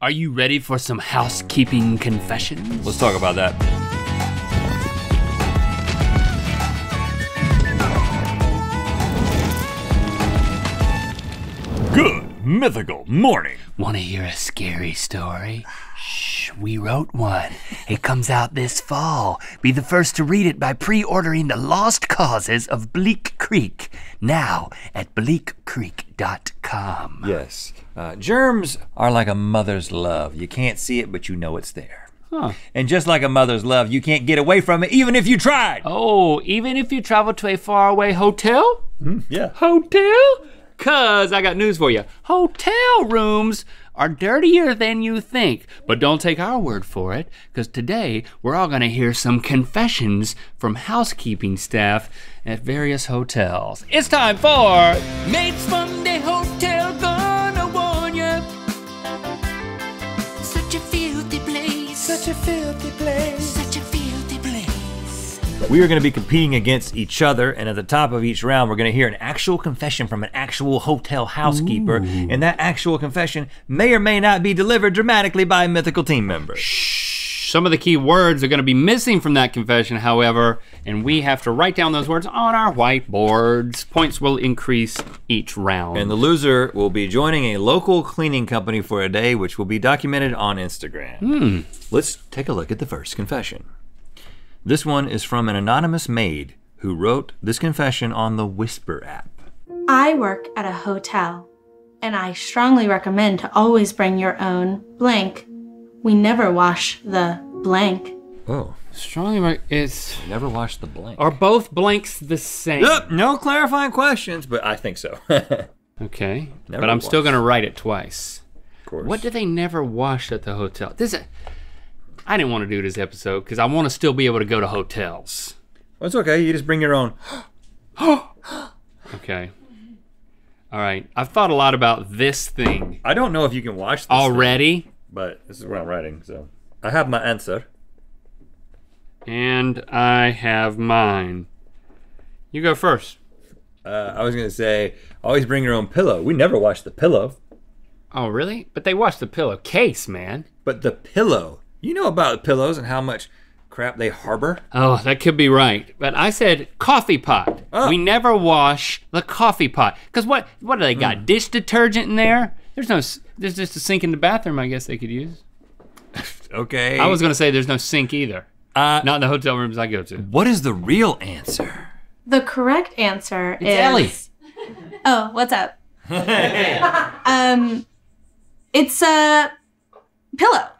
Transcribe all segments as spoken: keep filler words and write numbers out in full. Are you ready for some housekeeping confessions? Let's talk about that. Good mythical morning. Want to hear a scary story? Shh, we wrote one. It comes out this fall. Be the first to read it by pre-ordering The Lost Causes of Bleak Creek, now at bleak creek dot com. Yes. Uh, germs are like a mother's love. You can't see it, but you know it's there. Huh. And just like a mother's love, you can't get away from it even if you tried. Oh, even if you travel to a faraway hotel? Mm, yeah. Hotel? Cause I got news for you. Hotel rooms are dirtier than you think, but don't take our word for it, cause today we're all gonna hear some confessions from housekeeping staff at various hotels. It's time for Mates from the Hotel Gonna Warn Ya. Such a filthy place. Such a filthy place. Such a filthy place. We are gonna be competing against each other, and at the top of each round, we're gonna hear an actual confession from an actual hotel housekeeper. Ooh. And that actual confession may or may not be delivered dramatically by a mythical team member. Shh, some of the key words are gonna be missing from that confession, however, and we have to write down those words on our whiteboards. Points will increase each round. And the loser will be joining a local cleaning company for a day, which will be documented on Instagram. Hmm. Let's take a look at the first confession. This one is from an anonymous maid who wrote this confession on the Whisper app. I work at a hotel, and I strongly recommend to always bring your own blank. We never wash the blank. Oh. Strongly recommend, it's... Never wash the blank. Are both blanks the same? Nope, no clarifying questions, but I think so. Okay, never but I'm wash. Still gonna write it twice. Of course. What do they never wash at the hotel? This is... I didn't want to do this episode because I want to still be able to go to hotels. Well, it's okay, you just bring your own. Okay. All right, I've thought a lot about this thing. I don't know if you can watch this already, thing, but this is what I'm writing, so. I have my answer. And I have mine. You go first. Uh, I was gonna say, always bring your own pillow. We never wash the pillow. Oh, really? But they wash the pillowcase, man. But the pillow. You know about pillows and how much crap they harbor. Oh, that could be right. But I said coffee pot. Oh. We never wash the coffee pot. Cause what, what do they got, mm. dish detergent in there? There's no, there's just a sink in the bathroom I guess they could use. Okay. I was gonna say there's no sink either. Uh, Not in the hotel rooms I go to. What is the real answer? The correct answer it's is- Ellie. Oh, what's up? um, It's a pillow.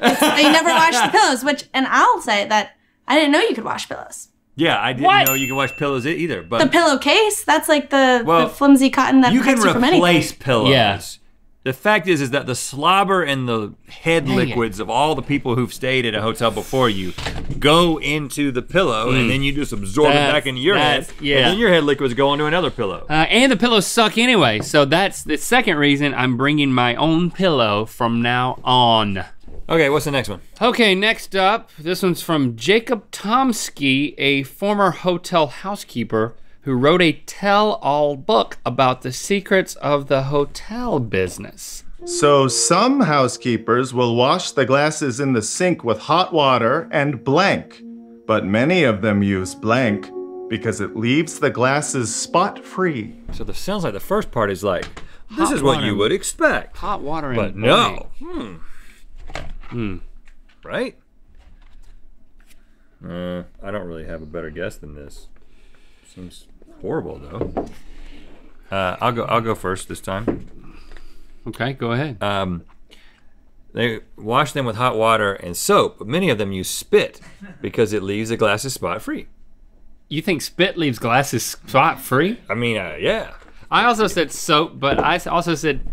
They never wash the pillows, which, and I'll say that I didn't know you could wash pillows. Yeah, I didn't what? know you could wash pillows either, but. The pillowcase, that's like the, well, the flimsy cotton that protects you from anything. You can replace pillows. Yes. The fact is, is that the slobber and the head Dang liquids it. of all the people who've stayed at a hotel before you go into the pillow mm. and then you just absorb that's, it back into your head. Yeah. And then your head liquids go into another pillow. Uh, and the pillows suck anyway, so that's the second reason I'm bringing my own pillow from now on. Okay, what's the next one? Okay, next up, this one's from Jacob Tomsky, a former hotel housekeeper who wrote a tell-all book about the secrets of the hotel business. So some housekeepers will wash the glasses in the sink with hot water and blank, but many of them use blank because it leaves the glasses spot-free. So this sounds like the first part is like, this hot is what you would expect. Hot water and but blank. But no. Hmm. Hmm. Right? Uh, I don't really have a better guess than this. Seems horrible though. Uh, I'll go. I'll go first this time. Okay, go ahead. Um, they wash them with hot water and soap, but many of them use spit because it leaves the glasses spot free. You think spit leaves glasses spot free? I mean, uh, yeah. I also said soap, but I also said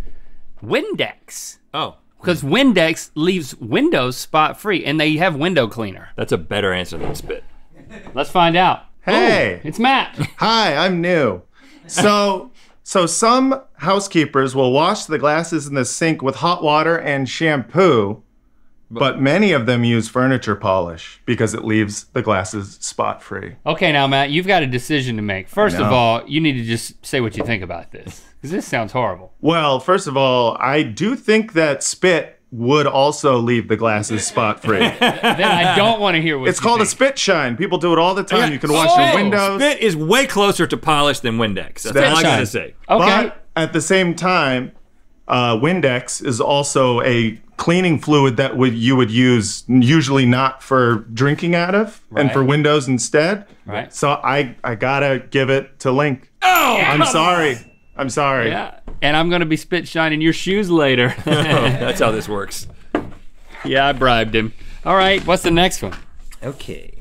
Windex. Oh. Because Windex leaves windows spot free and they have window cleaner. That's a better answer than spit. Let's find out. Hey. Ooh, it's Matt. Hi, I'm new. So, so some housekeepers will wash the glasses in the sink with hot water and shampoo, but, but many of them use furniture polish because it leaves the glasses spot free. Okay now, Matt, you've got a decision to make. First of all, you need to just say what you think about this. Because this sounds horrible. Well, first of all, I do think that spit would also leave the glasses spot free. Then I don't want to hear what It's you called think. A spit shine. People do it all the time. Yeah. You can wash oh, your windows. Spit is way closer to polish than Windex. That's all I gotta say. Okay. But at the same time, uh, Windex is also a cleaning fluid that would you would use usually not for drinking out of right. and for windows instead. Right. So I I gotta give it to Link. Oh, yeah. I'm sorry. I'm sorry. Yeah. And I'm gonna be spit shining your shoes later. Oh, that's how this works. Yeah, I bribed him. All right, what's the next one? Okay.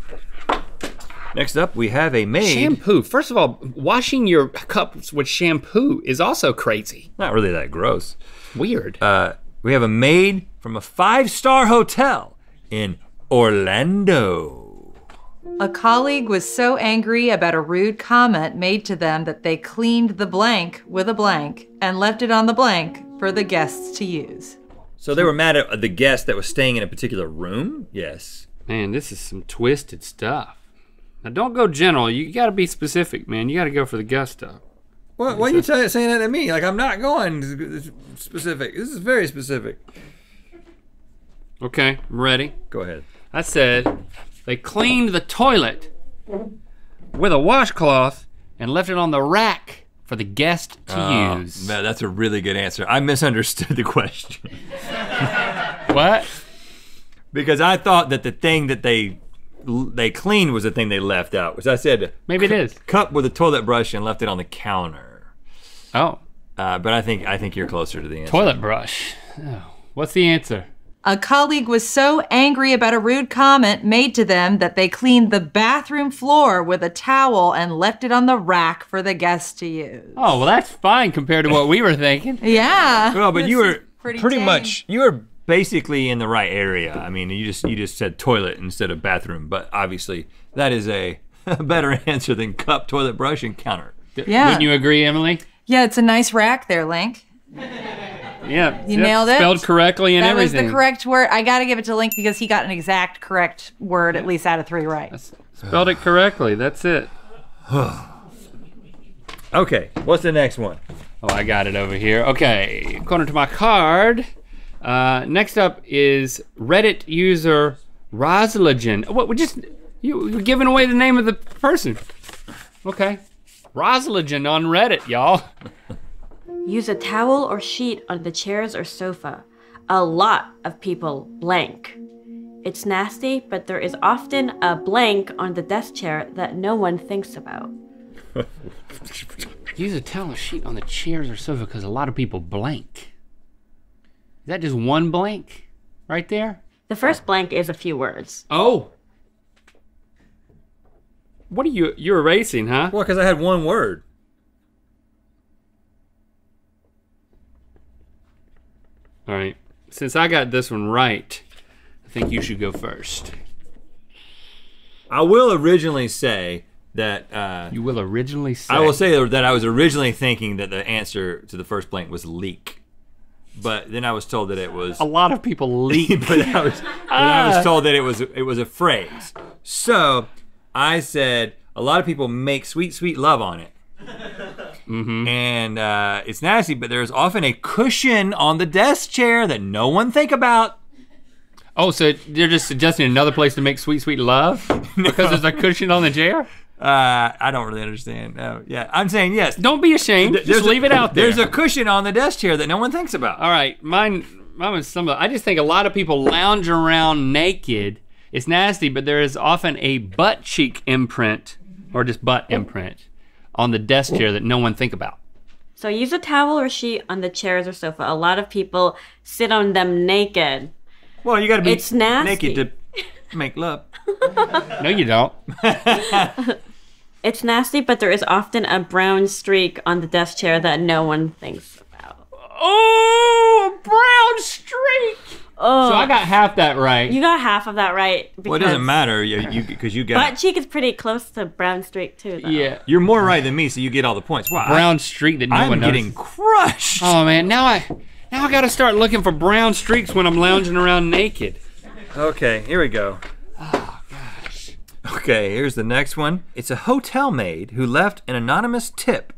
Next up, we have a maid. Shampoo. First of all, washing your cups with shampoo is also crazy. Not really that gross. Weird. Uh, we have a maid from a five-star hotel in Orlando. A colleague was so angry about a rude comment made to them that they cleaned the blank with a blank and left it on the blank for the guests to use. So they were mad at the guest that was staying in a particular room? Yes. Man, this is some twisted stuff. Now don't go general, you gotta be specific, man. You gotta go for the gusto. Well, why are you saying that to me? Like, I'm not going specific. This is very specific. Okay, I'm ready. Go ahead. I said, they cleaned the toilet with a washcloth and left it on the rack for the guest to uh, use. Man, that's a really good answer. I misunderstood the question. What? Because I thought that the thing that they they cleaned was the thing they left out, which I said maybe it is cup with a toilet brush and left it on the counter. Oh. Uh, but I think I think you're closer to the answer. Toilet brush. Oh. What's the answer? A colleague was so angry about a rude comment made to them that they cleaned the bathroom floor with a towel and left it on the rack for the guests to use. Oh, well that's fine compared to what we were thinking. Yeah. Well, but you were pretty, pretty much, you were basically in the right area. I mean, you just you just said toilet instead of bathroom, but obviously that is a better answer than cup, toilet brush, and counter. Yeah. Wouldn't you agree, Emily? Yeah, it's a nice rack there, Link. Yeah, you yep. nailed it. Spelled correctly and that everything. That was the correct word. I gotta give it to Link because he got an exact correct word, at least out of three right. That's, spelled it correctly, that's it. Okay, what's the next one? Oh, I got it over here. Okay, according to my card, uh, next up is Reddit user Rosligen. What, we just, you, you're giving away the name of the person. Okay, Rosligen on Reddit, y'all. Use a towel or sheet on the chairs or sofa. A lot of people blank. It's nasty, but there is often a blank on the desk chair that no one thinks about. Use a towel or sheet on the chairs or sofa because a lot of people blank. Is that just one blank right there? The first blank is a few words. Oh. What are you, you're erasing, huh? Well, because I had one word. All right, since I got this one right, I think you should go first. I will originally say that- uh, You will originally say? I will say that I was originally thinking that the answer to the first blank was leak, but then I was told that it was- A lot of people leak. But I was, ah. I was told that it was, it was a phrase. So I said, a lot of people make sweet, sweet love on it. Mm-hmm. And uh, it's nasty, but there's often a cushion on the desk chair that no one think about. Oh, so they're just suggesting another place to make sweet, sweet love? No. Because there's a cushion on the chair? Uh, I don't really understand, no, yeah. I'm saying yes. Don't be ashamed, there's just a, leave it out there. There's a cushion on the desk chair that no one thinks about. All right, mine, mine was some of, I just think a lot of people lounge around naked. It's nasty, but there is often a butt cheek imprint, or just butt imprint. On the desk chair that no one think about. So use a towel or sheet on the chairs or sofa. A lot of people sit on them naked. Well, you gotta be it's nasty. Naked to make love. No, you don't. It's nasty, but there is often a brown streak on the desk chair that no one thinks about. Oh, a brown streak! Oh. So I got half that right. You got half of that right. Well, it doesn't matter, you because you, you got- Butt cheek is pretty close to brown streak too, though. Yeah. You're more right than me, so you get all the points. Wow. Brown streak that no I'm one knows. I'm getting crushed. Oh man, now I, now I gotta start looking for brown streaks when I'm lounging around naked. Okay, here we go. Oh gosh. Okay, here's the next one. It's a hotel maid who left an anonymous tip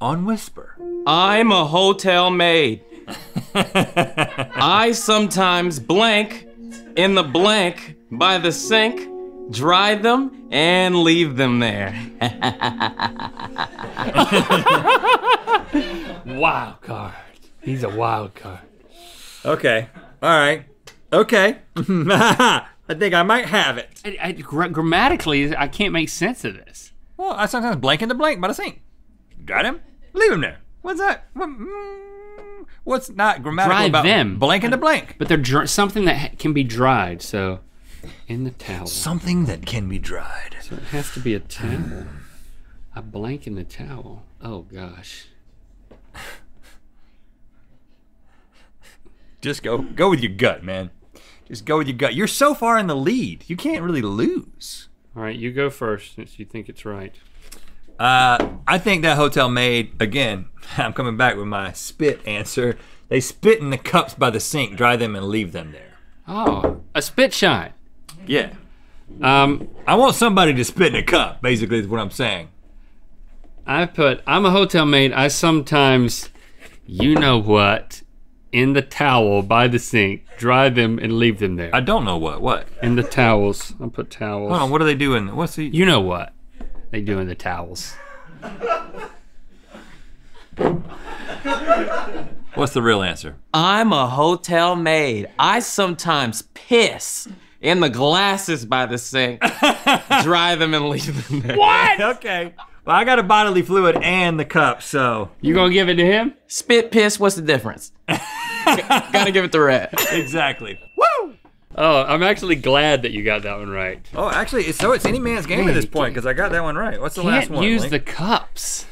on Whisper. I'm a hotel maid. I sometimes blank in the blank by the sink, dry them, and leave them there. Wild card. He's a wild card. Okay. All right. Okay. I think I might have it. I, I, gr grammatically, I can't make sense of this. Well, I sometimes blank in the blank by the sink. Got him? Leave him there. What's that? What, mm, what's not grammatical Dry about them. Blank in the blank? But they're dr something that can be dried, so in the towel. Something that can be dried. So it has to be a towel. A blank in the towel. Oh gosh. Just go, go with your gut, man. Just go with your gut. You're so far in the lead. You can't really lose. All right, you go first since you think it's right. Uh, I think that hotel maid, again, I'm coming back with my spit answer. They spit in the cups by the sink, dry them and leave them there. Oh, a spit shine. Yeah. Um, I want somebody to spit in a cup, basically is what I'm saying. I put, I'm a hotel maid. I sometimes, you know what? In the towel by the sink, dry them and leave them there. I don't know what, what? In the towels, I'll put towels. Hold on, what are they doing? What's the? You know what they do in the towels. What's the real answer? I'm a hotel maid. I sometimes piss in the glasses by the sink, dry them and leave them there. What? Okay. Well, I got a bodily fluid and the cup, so. You gonna give it to him? Spit, piss, what's the difference? Gotta give it to Rhett. Exactly. Woo! Oh, I'm actually glad that you got that one right. Oh, actually, it's, so it's any man's game at this point, because I got that one right. What's the last one? Can't use the cups.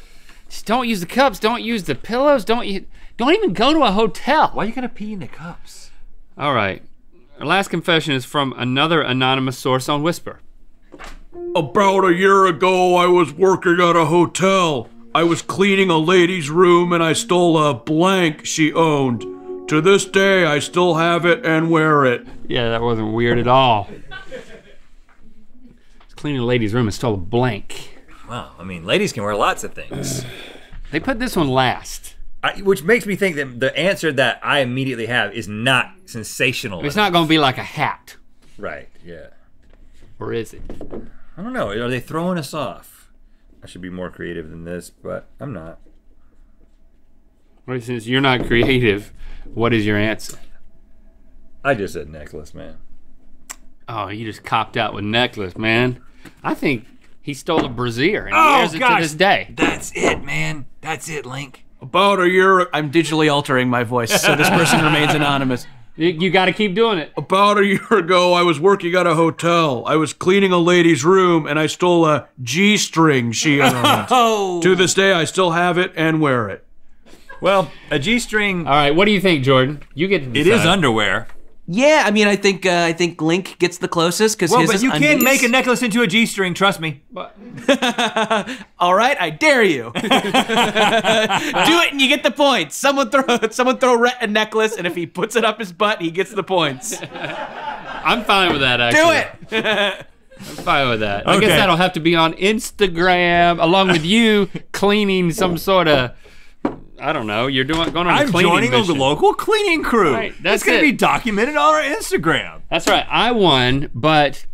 Just don't use the cups, don't use the pillows, don't you, don't even go to a hotel. Why are you gonna pee in the cups? All right, our last confession is from another anonymous source on Whisper. About a year ago, I was working at a hotel. I was cleaning a lady's room and I stole a blank she owned. To this day, I still have it and wear it. Yeah, that wasn't weird at all. I was cleaning a lady's room and stole a blank. Wow, I mean, ladies can wear lots of things. They put this one last. I, which makes me think that the answer that I immediately have is not sensational. It's enough. Not gonna be like a hat. Right, yeah. Or is it? I don't know, are they throwing us off? I should be more creative than this, but I'm not. Well, since you're not creative, what is your answer? I just said necklace, man. Oh, you just copped out with necklace, man. I think he stole a brassiere and oh, wears it gosh. to this day. That's it, man. That's it, Link. About a year, I'm digitally altering my voice so this person remains anonymous. You, you gotta keep doing it. About a year ago, I was working at a hotel. I was cleaning a lady's room and I stole a G-string she owned. Oh. To this day, I still have it and wear it. Well, a G-string. All right, what do you think, Jordan? You get to decide. It is underwear. Yeah, I mean, I think uh, I think Link gets the closest because well, his but is you undies. Can make a necklace into a G-string. Trust me. But... All right, I dare you. Do it, and you get the points. Someone throw someone throw Rhett a necklace, and if he puts it up his butt, he gets the points. I'm fine with that. Actually. Do it. I'm fine with that. Okay. I guess that'll have to be on Instagram, along with you cleaning some sort of. I don't know. You're doing going on I'm a cleaning joining mission. A local cleaning crew. Right, that's going to be documented on our Instagram. That's right. I won, but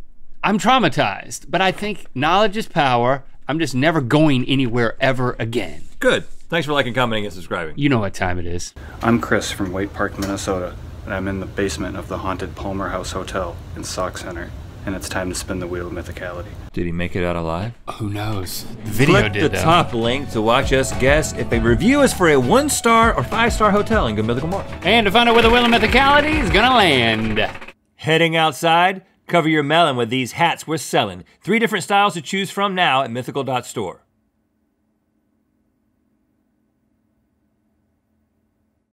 I'm traumatized. But I think knowledge is power. I'm just never going anywhere ever again. Good. Thanks for liking, commenting, and subscribing. You know what time it is. I'm Chris from White Park, Minnesota, and I'm in the basement of the haunted Palmer House Hotel in Sauk Center, and it's time to spin the Wheel of Mythicality. Did he make it out alive? Who knows? The video Click did, the though. top link to watch us guess if a review is for a one-star or five-star hotel in Good Mythical MORE. And to find out where the Wheel of Mythicality is gonna land. Heading outside? Cover your melon with these hats we're selling. Three different styles to choose from now at mythical dot store.